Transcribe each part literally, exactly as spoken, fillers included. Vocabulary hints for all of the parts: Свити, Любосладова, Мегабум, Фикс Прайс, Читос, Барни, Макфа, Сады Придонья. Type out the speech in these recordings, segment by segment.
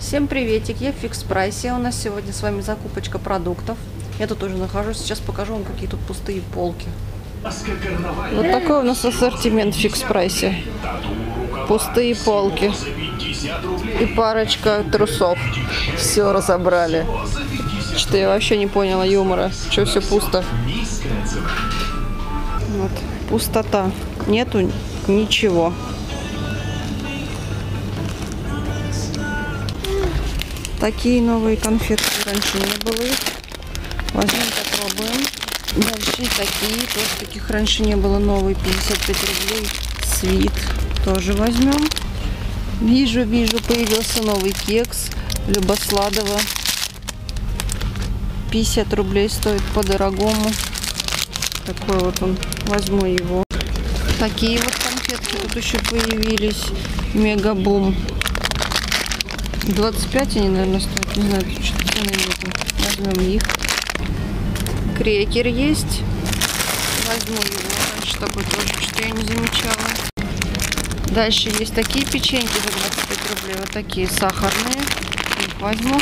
Всем приветик, я в Фикс Прайсе, у нас сегодня с вами закупочка продуктов. Я тут уже нахожусь, сейчас покажу вам, какие тут пустые полки. Вот такой у нас ассортимент в Фикс Прайсе. Пустые полки и парочка трусов. Все разобрали. Что-то я вообще не поняла юмора, что все пусто. Вот, пустота, нету ничего. Такие новые конфетки, раньше не было их. Возьмем, попробуем. Дальше такие, тоже таких раньше не было, новые, пятьдесят пять рублей. Свит тоже возьмем. Вижу, вижу, появился новый кекс. Любосладова. пятьдесят рублей стоит по-дорогому. Такой вот он, возьму его. Такие вот конфетки тут еще появились. Мегабум. двадцать пять они, наверное, стоят. Не знаю, что цены нету. Возьмем их. Крекер есть. Возьму его. Раньше такой тоже, что я не замечала. Дальше есть такие печеньки за двадцать пять рублей. Вот такие сахарные. Их возьму.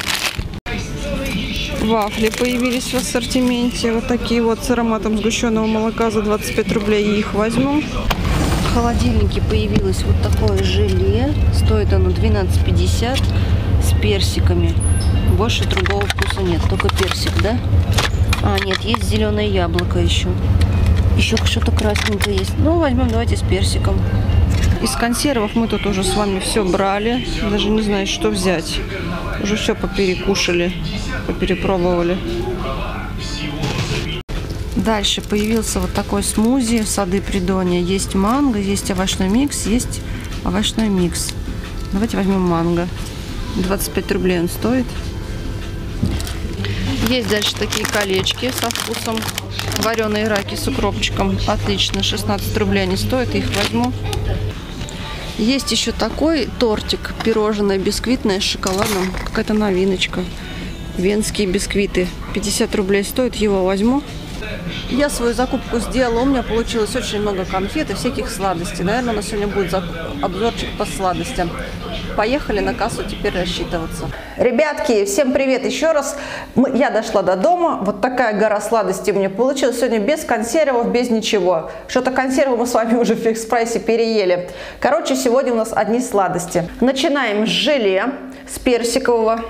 Вафли появились в ассортименте. Вот такие вот с ароматом сгущенного молока за двадцать пять рублей. Их возьму. В холодильнике появилось вот такое желе. Стоит оно двенадцать пятьдесят. С персиками. Больше другого вкуса нет, только персик, да? А, нет, есть зеленое яблоко еще. Еще что-то красненькое есть. Ну, возьмем, давайте, с персиком. Из консервов мы тут уже с вами все брали. Даже не знаю, что взять. Уже все поперекушали, поперепробовали. Дальше появился вот такой смузи в Сады Придонья. Есть манго, есть овощной микс, есть овощной микс. Давайте возьмем манго. двадцать пять рублей он стоит. Есть дальше такие колечки со вкусом вареные раки с укропчиком. Отлично, шестнадцать рублей они стоят, их возьму. Есть еще такой тортик, пирожное бисквитное с шоколадом. Какая-то новиночка. Венские бисквиты. пятьдесят рублей стоит, его возьму. Я свою закупку сделала, у меня получилось очень много конфет и всяких сладостей. Наверное, у нас сегодня будет обзорчик по сладостям. Поехали на кассу теперь рассчитываться. Ребятки, всем привет еще раз. Я дошла до дома, вот такая гора сладостей у меня получилась сегодня без консервов, без ничего. Что-то консервы мы с вами уже в Фикс Прайсе переели. Короче, сегодня у нас одни сладости. Начинаем с желе, с персикового.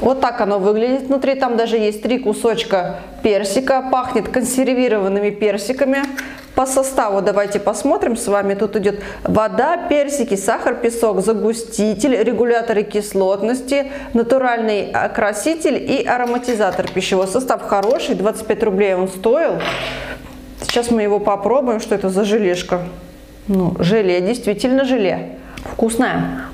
Вот так оно выглядит внутри, там даже есть три кусочка персика, пахнет консервированными персиками. По составу давайте посмотрим с вами. Тут идет вода, персики, сахар, песок, загуститель, регуляторы кислотности, натуральный окраситель и ароматизатор пищевого. Состав хороший, двадцать пять рублей он стоил. Сейчас мы его попробуем, что это за желешка. Ну, желе, действительно желе. Вкусное.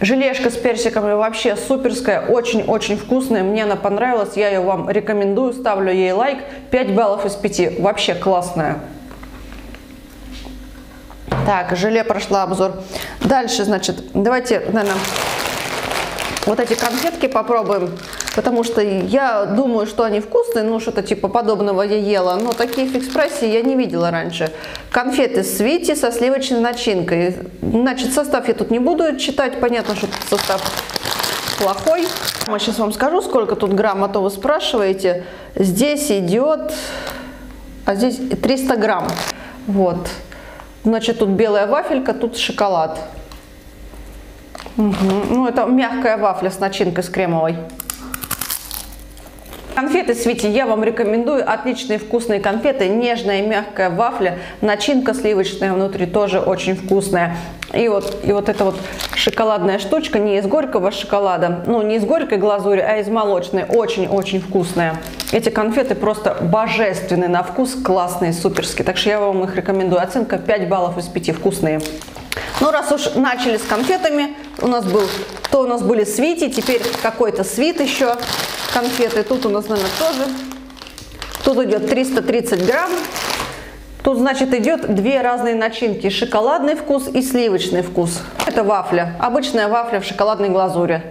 Желешка с персиками вообще суперская, очень-очень вкусная, мне она понравилась, я ее вам рекомендую, ставлю ей лайк, пять баллов из пяти, вообще классная. Так, желе прошла обзор. Дальше, значит, давайте, наверное, вот эти конфетки попробуем, потому что я думаю, что они вкусные, ну что-то типа подобного я ела, но такие в Фикс Прайсе я не видела раньше. Конфеты свити со сливочной начинкой. Значит, состав я тут не буду читать, понятно, что состав плохой. Я сейчас вам скажу, сколько тут грамм, а то вы спрашиваете. Здесь идет, а здесь триста грамм. Вот, значит, тут белая вафелька, тут шоколад. Угу. Ну, это мягкая вафля с начинкой с кремовой. Конфеты свити я вам рекомендую. Отличные вкусные конфеты. Нежная мягкая вафля. Начинка сливочная внутри тоже очень вкусная. И вот, и вот эта вот шоколадная штучка не из горького шоколада. Ну, не из горькой глазури, а из молочной. Очень-очень вкусная. Эти конфеты просто божественные на вкус. Классные, суперские. Так что я вам их рекомендую. Оценка пять баллов из пяти. Вкусные. Ну, раз уж начали с конфетами, у нас был, то у нас были свити, теперь какой-то свит еще, конфеты. Тут у нас, наверное, тоже. Тут идет триста тридцать грамм. Тут, значит, идет две разные начинки, шоколадный вкус и сливочный вкус. Это вафля, обычная вафля в шоколадной глазури.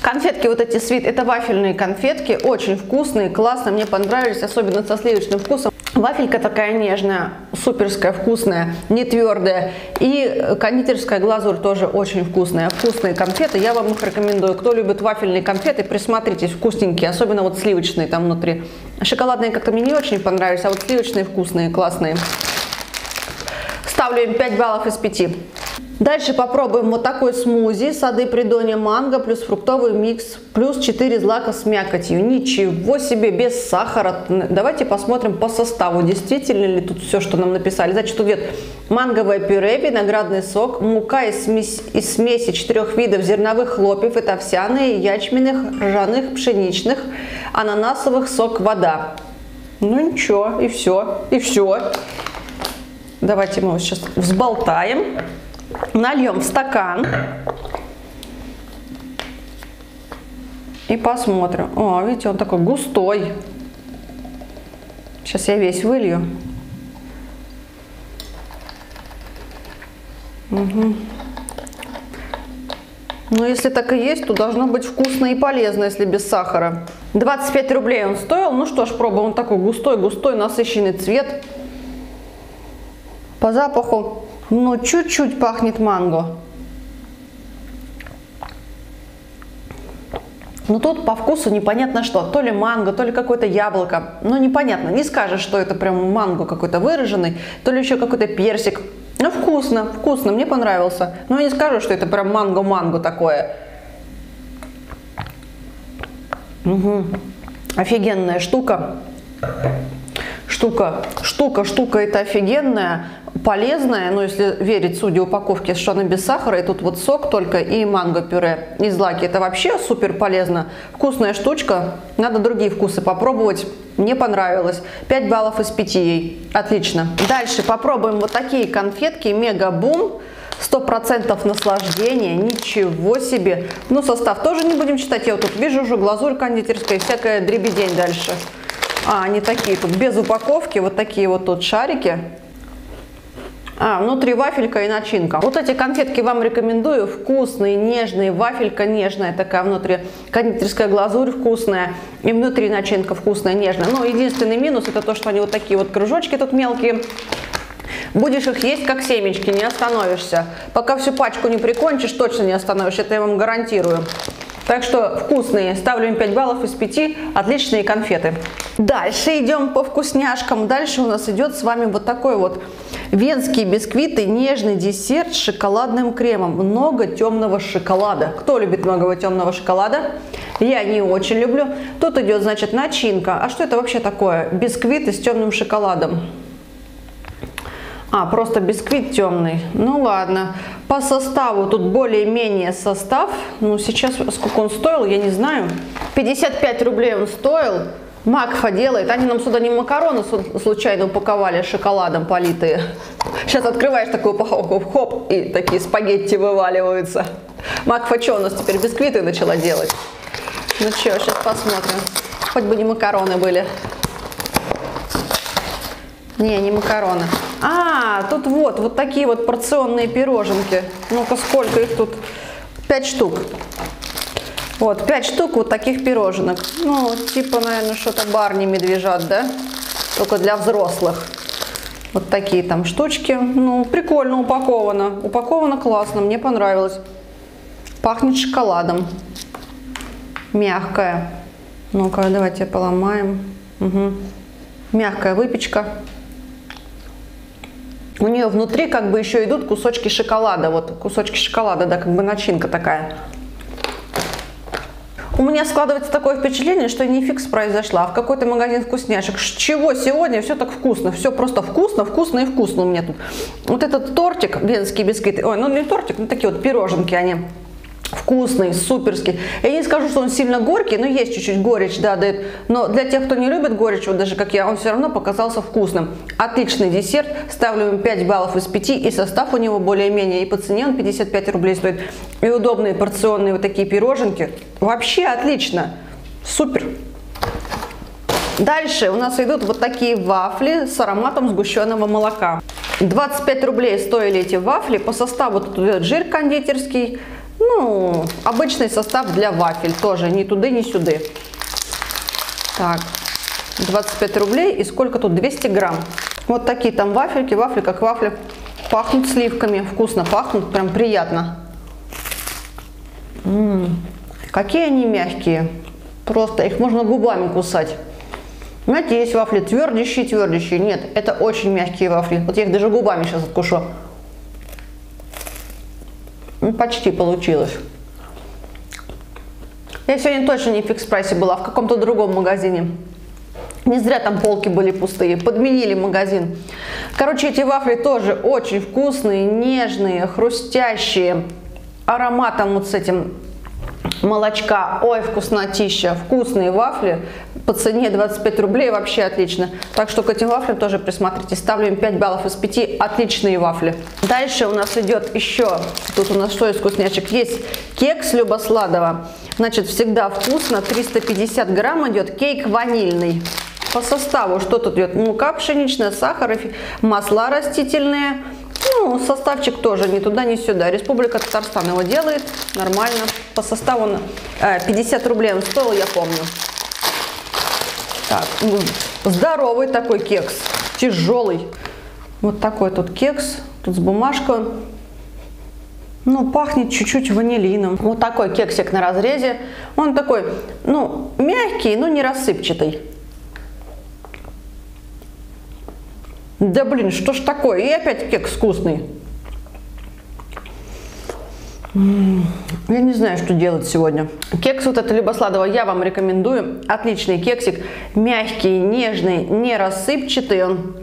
Конфетки вот эти свит, это вафельные конфетки, очень вкусные, классные, мне понравились, особенно со сливочным вкусом. Вафелька такая нежная, суперская, вкусная, не твердая. И кондитерская глазурь тоже очень вкусная. Вкусные конфеты, я вам их рекомендую. Кто любит вафельные конфеты, присмотритесь, вкусненькие. Особенно вот сливочные там внутри. Шоколадные как-то мне не очень понравились, а вот сливочные вкусные, классные. Ставлю им пять баллов из пяти. Дальше попробуем вот такой смузи. Сады Придонья манго плюс фруктовый микс плюс четыре злака с мякотью. Ничего себе, без сахара. Давайте посмотрим по составу, действительно ли тут все, что нам написали. Значит, тут идет манговое пюре, виноградный сок, мука из смеси, из смеси четырех видов зерновых хлопьев. Это овсяные, ячменных, ржаных, пшеничных, ананасовых, сок, вода. Ну ничего, и все, и все. Давайте мы его сейчас взболтаем. Нальем в стакан и посмотрим. О, видите, он такой густой. Сейчас я весь вылью. Угу. Ну, если так и есть, то должно быть вкусно и полезно, если без сахара. двадцать пять рублей он стоил. Ну что ж, пробуем. Он такой густой-густой, насыщенный цвет. По запаху. Ну, чуть-чуть пахнет манго. Но тут по вкусу непонятно что. То ли манго, то ли какое-то яблоко. Ну, непонятно. Не скажешь, что это прям манго какой-то выраженный. То ли еще какой-то персик. Ну, вкусно, вкусно. Мне понравился. Но я не скажу, что это прям манго-манго такое. Угу. Офигенная штука. Штука, штука, штука это офигенная, полезная, ну если верить, судя упаковке, что она без сахара, и тут вот сок только и манго-пюре и злаки. Это вообще супер полезно, вкусная штучка, надо другие вкусы попробовать, мне понравилось. пять баллов из пяти ей, отлично. Дальше попробуем вот такие конфетки, мега-бум. сто процентов наслаждения, ничего себе. Ну состав тоже не будем читать, я вот тут вижу уже глазурь кондитерская, всякая дребедень дальше. А, они такие тут, без упаковки, вот такие вот тут шарики. А, внутри вафелька и начинка. Вот эти конфетки вам рекомендую. Вкусные, нежные, вафелька нежная такая внутри. Кондитерская глазурь вкусная. И внутри начинка вкусная, нежная. Но единственный минус, это то, что они вот такие вот кружочки тут мелкие. Будешь их есть как семечки, не остановишься. Пока всю пачку не прикончишь, точно не остановишься, это я вам гарантирую. Так что вкусные, ставлю им пять баллов из пяти, отличные конфеты. Дальше идем по вкусняшкам. Дальше у нас идет с вами вот такой вот венские бисквиты, нежный десерт с шоколадным кремом. Много темного шоколада. Кто любит много темного шоколада? Я не очень люблю. Тут идет, значит, начинка. А что это вообще такое? Бисквиты с темным шоколадом. А, просто бисквит темный. Ну ладно. По составу тут более-менее состав. Ну сейчас сколько он стоил, я не знаю. пятьдесят пять рублей он стоил. Макфа делает. Они нам сюда не макароны случайно упаковали шоколадом политые. Сейчас открываешь такую упаковку, хоп, и такие спагетти вываливаются. Макфа что у нас теперь бисквиты начала делать? Ну что, сейчас посмотрим. Хоть бы не макароны были. Не, не макароны. А, тут вот, вот такие вот порционные пироженки. Ну-ка, сколько их тут? пять штук. Вот, пять штук вот таких пироженок. Ну, типа, наверное, что-то барни медвежат, да? Только для взрослых. Вот такие там штучки. Ну, прикольно упаковано. Упаковано классно, мне понравилось. Пахнет шоколадом. Мягкая. Ну-ка, давайте поломаем. Угу. Мягкая выпечка. У нее внутри как бы еще идут кусочки шоколада. Вот кусочки шоколада, да, как бы начинка такая. У меня складывается такое впечатление, что не Фикс Прайс зашла, а в какой-то магазин вкусняшек. Чего сегодня все так вкусно? Все просто вкусно, вкусно и вкусно у меня тут. Вот этот тортик, венские бисквиты. Ой, ну не тортик, ну такие вот пироженки они. Вкусный, суперский. Я не скажу, что он сильно горький, но есть чуть-чуть горечь, да, дает. Но для тех, кто не любит горечь, вот даже как я, он все равно показался вкусным. Отличный десерт, ставлю им пять баллов из пяти, и состав у него более-менее, и по цене он пятьдесят пять рублей стоит. И удобные порционные вот такие пироженки. Вообще отлично, супер. Дальше у нас идут вот такие вафли с ароматом сгущенного молока. двадцать пять рублей стоили эти вафли, по составу тут идет жир кондитерский. Ну, обычный состав для вафель тоже, ни туды, ни сюды. Так, двадцать пять рублей. И сколько тут? двести грамм. Вот такие там вафельки. Вафли как вафли. Пахнут сливками. Вкусно пахнут. Прям приятно. М-м-м. Какие они мягкие. Просто их можно губами кусать. Знаете, есть вафли твердящие, твердящие. Нет, это очень мягкие вафли. Вот я их даже губами сейчас откушу. Ну, почти получилось. Я сегодня точно не в Фикс Прайсе была, в каком-то другом магазине. Не зря там полки были пустые, подменили магазин. Короче, эти вафли тоже очень вкусные, нежные, хрустящие. Ароматом вот с этим молочка. Ой, вкуснотища. Вкусные вафли. По цене двадцать пять рублей вообще отлично. Так что к этим вафлям тоже присмотрите. Ставлю им пять баллов из пяти. Отличные вафли. Дальше у нас идет еще. Тут у нас что из вкусняшек? Есть кекс Любосладова. Значит, всегда вкусно. триста пятьдесят грамм идет. Кейк ванильный. По составу что тут идет? Мука пшеничная, сахар, масла растительные. Ну, составчик тоже ни туда, ни сюда. Республика Татарстан его делает. Нормально. По составу он пятьдесят рублей он стоил, я помню. Так, здоровый такой кекс. Тяжелый. Вот такой тут кекс. Тут с бумажкой. Ну, пахнет чуть-чуть ванилином. Вот такой кексик на разрезе. Он такой, ну, мягкий, но не рассыпчатый. Да блин, что ж такое? И опять кекс вкусный. Я не знаю, что делать сегодня. Кекс вот это Любосладова я вам рекомендую. Отличный кексик. Мягкий, нежный, не рассыпчатый он.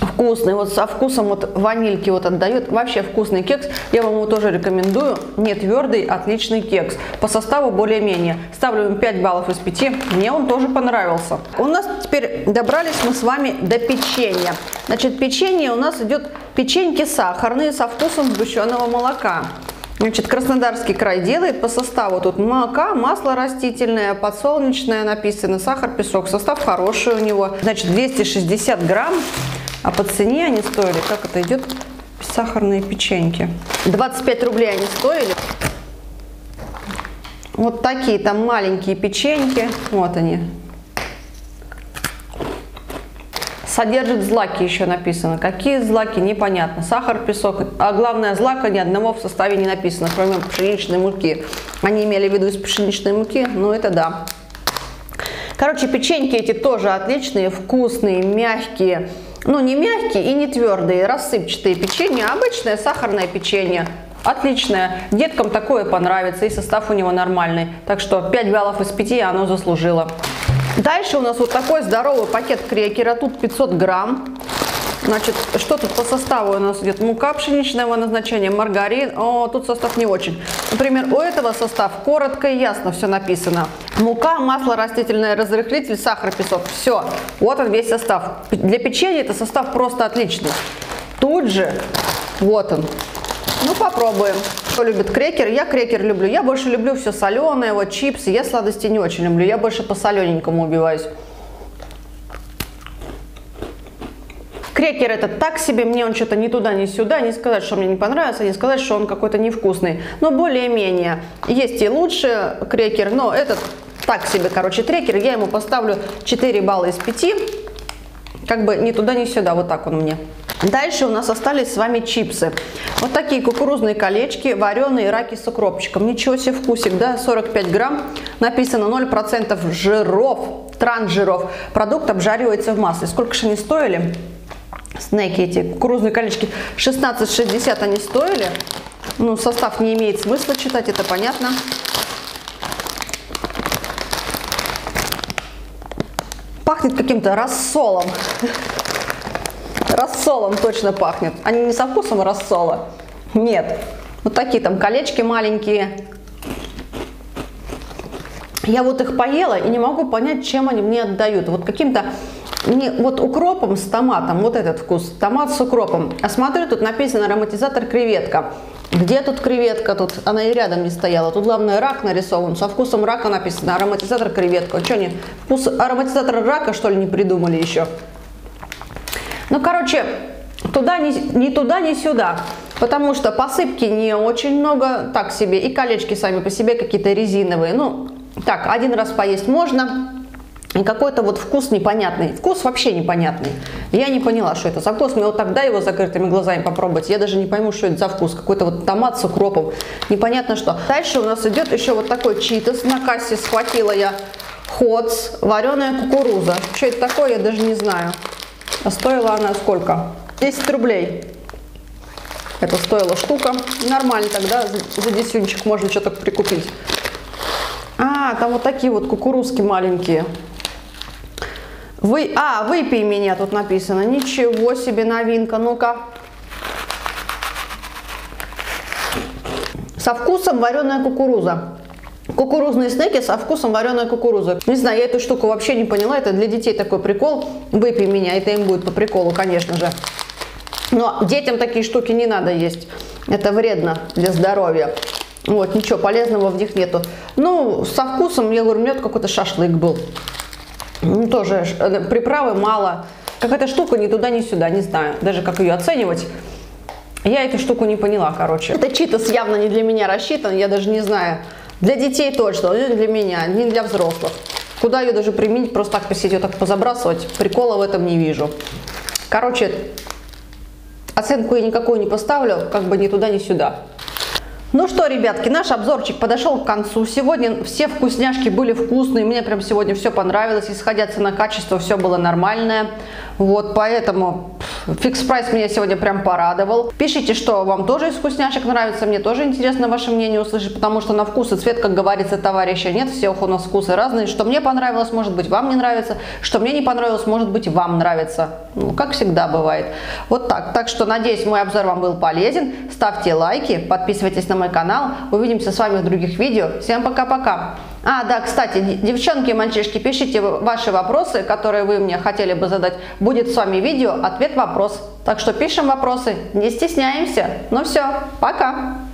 Вкусный. Вот со вкусом вот ванильки вот отдает. Вообще вкусный кекс. Я вам его тоже рекомендую. Не твердый, отличный кекс. По составу более-менее. Ставлю им пять баллов из пяти. Мне он тоже понравился. У нас теперь добрались мы с вами до печенья. Значит, печенье у нас идет печеньки сахарные со вкусом сгущенного молока. Значит, Краснодарский край делает. По составу тут молока, масло растительное, подсолнечное написано, сахар, песок. Состав хороший у него. Значит, двести шестьдесят грамм. А по цене они стоили, как это идет, сахарные печеньки. двадцать пять рублей они стоили. Вот такие там маленькие печеньки. Вот они. Содержит злаки еще написано. Какие злаки, непонятно. Сахар, песок. А главное, злака ни одного в составе не написано, кроме пшеничной муки. Они имели в виду из пшеничной муки, но это да. Короче, печеньки эти тоже отличные, вкусные, мягкие. Ну, не мягкие и не твердые, рассыпчатые печенья, обычное сахарное печенье. Отличное. Деткам такое понравится, и состав у него нормальный. Так что пять баллов из пяти оно заслужило. Дальше у нас вот такой здоровый пакет крекера, тут пятьсот грамм. Значит, что тут по составу у нас идет? Мука пшеничного назначения, маргарин. О, тут состав не очень. Например, у этого состав коротко и ясно все написано. Мука, масло растительное, разрыхлитель, сахар, песок. Все. Вот он весь состав. Для печенья это состав просто отличный. Тут же, вот он. Ну, попробуем. Кто любит крекер? Я крекер люблю. Я больше люблю все соленое, вот чипсы. Я сладости не очень люблю. Я больше по солененькому убиваюсь. Крекер этот так себе, мне он что-то ни туда, ни сюда, не сказать, что мне не понравился, не сказать, что он какой-то невкусный, но более-менее. Есть и лучше крекер, но этот так себе, короче, трекер, я ему поставлю четыре балла из пяти, как бы ни туда, ни сюда, вот так он мне. Дальше у нас остались с вами чипсы. Вот такие кукурузные колечки, вареные раки с укропчиком. Ничего себе вкусик, да, сорок пять грамм, написано ноль процентов жиров, трансжиров. Продукт обжаривается в масле. Сколько же они стоили? Снеки эти, кукурузные колечки, шестнадцать шестьдесят они стоили. Ну, состав не имеет смысла читать, это понятно. Пахнет каким-то рассолом. Рассолом точно пахнет. Они не со вкусом рассола. Нет. Вот такие там колечки маленькие. Я вот их поела и не могу понять, чем они мне отдают. Вот каким-то... Не, вот укропом с томатом, вот этот вкус, томат с укропом. А смотрю, тут написано ароматизатор креветка. Где тут креветка? Тут она и рядом не стояла. Тут главное рак нарисован, со вкусом рака написано ароматизатор креветка. Что они, вкус ароматизатора рака, что ли, не придумали еще? Ну, короче, туда ни, ни туда, ни сюда. Потому что посыпки не очень много, так себе. И колечки сами по себе какие-то резиновые. Ну, так, один раз поесть можно. И какой-то вот вкус непонятный. Вкус вообще непонятный. Я не поняла, что это за вкус. Мне вот тогда его закрытыми глазами попробовать. Я даже не пойму, что это за вкус. Какой-то вот томат с укропом. Непонятно что. Дальше у нас идет еще вот такой читос. На кассе схватила я ходс. Вареная кукуруза. Что это такое, я даже не знаю. А стоила она сколько? десять рублей. Это стоила штука. Нормально тогда. За десяточек можно что-то прикупить. А, там вот такие вот кукурузки маленькие. Вы... А, выпей меня тут написано. Ничего себе новинка. Ну-ка. Со вкусом вареная кукуруза. Кукурузные снеки со вкусом вареной кукурузы. Не знаю, я эту штуку вообще не поняла. Это для детей такой прикол. Выпей меня. Это им будет по приколу, конечно же. Но детям такие штуки не надо есть. Это вредно для здоровья. Вот, ничего полезного в них нету. Ну, со вкусом, я говорю, у меня какой-то шашлык был. Ну, тоже приправы мало. Какая-то штука ни туда, ни сюда, не знаю, даже как ее оценивать. Я эту штуку не поняла, короче. Это читос явно не для меня рассчитан, я даже не знаю. Для детей точно, не для меня, не для взрослых. Куда ее даже применить, просто так посидеть, ее так позабрасывать, прикола в этом не вижу. Короче, оценку я никакую не поставлю, как бы ни туда, ни сюда. Ну что, ребятки, наш обзорчик подошел к концу. Сегодня все вкусняшки были вкусные. Мне прям сегодня все понравилось. Исходя цена-качество, все было нормальное. Вот, поэтому Фикс Прайс меня сегодня прям порадовал. Пишите, что вам тоже из вкусняшек нравится. Мне тоже интересно ваше мнение услышать, потому что на вкус и цвет, как говорится, товарища нет. Всех у нас вкусы разные. Что мне понравилось, может быть, вам не нравится. Что мне не понравилось, может быть, вам нравится. Ну, как всегда бывает. Вот так. Так что, надеюсь, мой обзор вам был полезен. Ставьте лайки, подписывайтесь на мой канал. Увидимся с вами в других видео. Всем пока-пока. А, да, кстати, девчонки и мальчишки, пишите ваши вопросы, которые вы мне хотели бы задать. Будет с вами видео «Ответ-вопрос». Так что пишем вопросы, не стесняемся. Ну все, пока!